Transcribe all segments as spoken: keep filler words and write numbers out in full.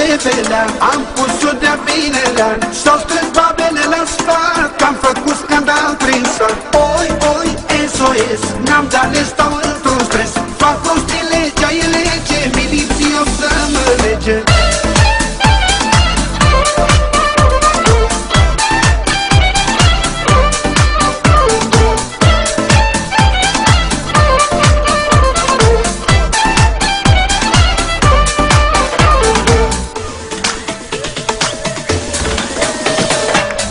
cebelean, am pus-o de-a binelea. Stau strâns babele la sfat, că am făcut scandal prin sfat. Oi, oi, S O S, n-am de ales, stau într-un stres. Fac prostii, legea e lege, miliții o să mă lege.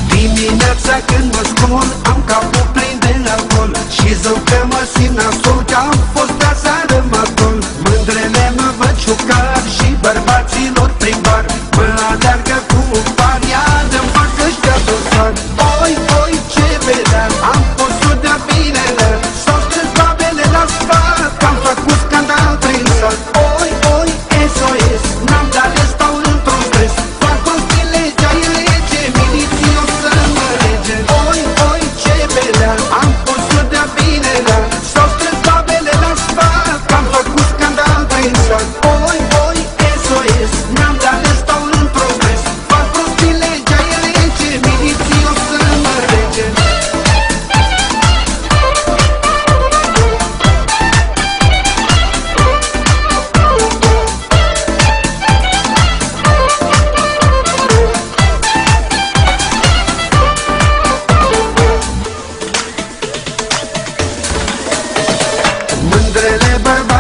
Dimineața când mă scol, am capul plin de alcool și zău că mă simt nasol, că am fost aseară matol. Mândrele mă văd ciucar și bărbaților prin bar mă alergă cu un par, iar-mi fac că-și dea dosar. Oi, oi, ce vedea, am fost-o de-a binele, s-au strâns babele la sfat, că am făcut scandal prin sat. Oi, oi, S O S, n-am de ales, stau într-un stres. Am pus-o de-a binelea, s-au strâns babele la sfat, că am făcut scandal prin sat. Oi, oi, S O S, n-am de ales, stau în progres. Fac prostii, legea e lege, miliții o să mă rege. Mândrele bărbaților